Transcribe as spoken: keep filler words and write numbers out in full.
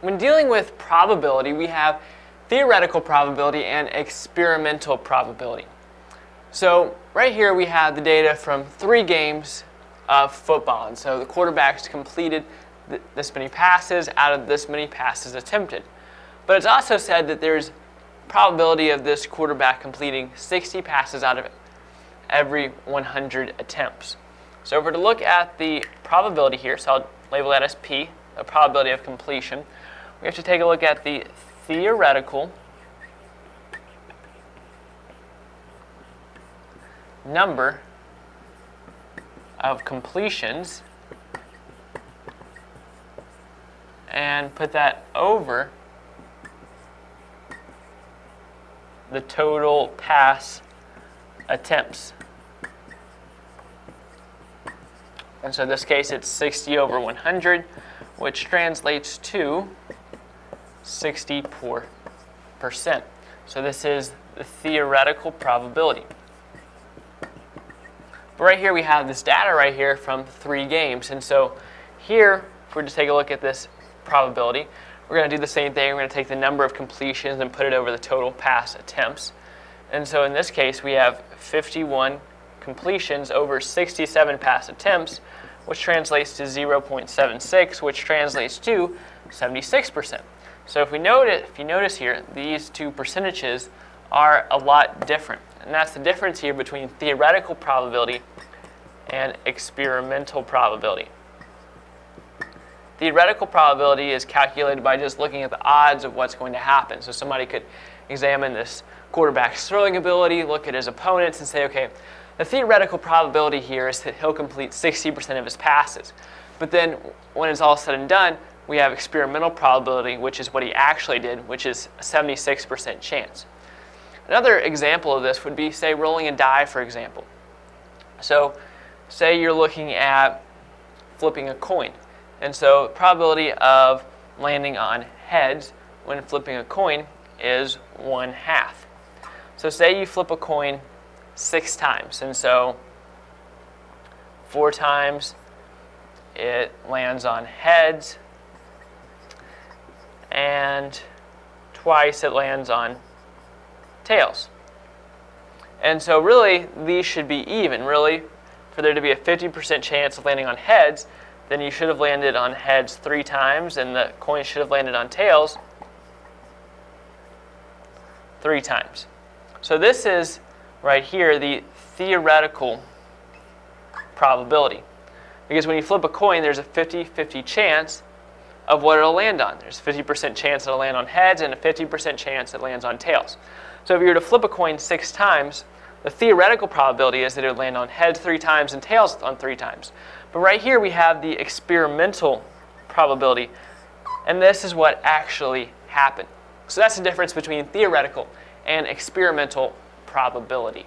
When dealing with probability, we have theoretical probability and experimental probability. So right here we have the data from three games of football, and so the quarterbacks completed th this many passes out of this many passes attempted. But it's also said that there's probability of this quarterback completing sixty passes out of every one hundred attempts. So if we're to look at the probability here, so I'll label that as P, the probability of completion, we have to take a look at the theoretical number of completions and put that over the total pass attempts. And so in this case it's sixty over one hundred, which translates to sixty percent. So this is the theoretical probability. But right here we have this data right here from three games, and so here if we're to take a look at this probability, we're going to do the same thing. We're going to take the number of completions and put it over the total pass attempts. And so in this case we have fifty-one completions over sixty-seven pass attempts, which translates to zero point seven six, which translates to seventy-six percent. So if we notice, if you notice here, these two percentages are a lot different. And that's the difference here between theoretical probability and experimental probability. Theoretical probability is calculated by just looking at the odds of what's going to happen. So somebody could examine this quarterback's throwing ability, look at his opponents, and say, okay, the theoretical probability here is that he'll complete sixty percent of his passes. But then when it's all said and done, we have experimental probability, which is what he actually did, which is a seventy-six percent chance. Another example of this would be, say, rolling a die, for example. So say you're looking at flipping a coin. And so probability of landing on heads when flipping a coin is one half. So say you flip a coin six times, and so four times it lands on heads, and twice it lands on tails. And so really these should be even. Really, for there to be a fifty percent chance of landing on heads, then you should have landed on heads three times, and the coin should have landed on tails three times. So this is right here the theoretical probability, because when you flip a coin there's a fifty fifty chance of what it'll land on. There's a fifty percent chance it'll land on heads and a fifty percent chance it lands on tails. So if you were to flip a coin six times, the theoretical probability is that it would land on heads three times and tails on three times. But right here we have the experimental probability, and this is what actually happened. So that's the difference between theoretical and experimental probability.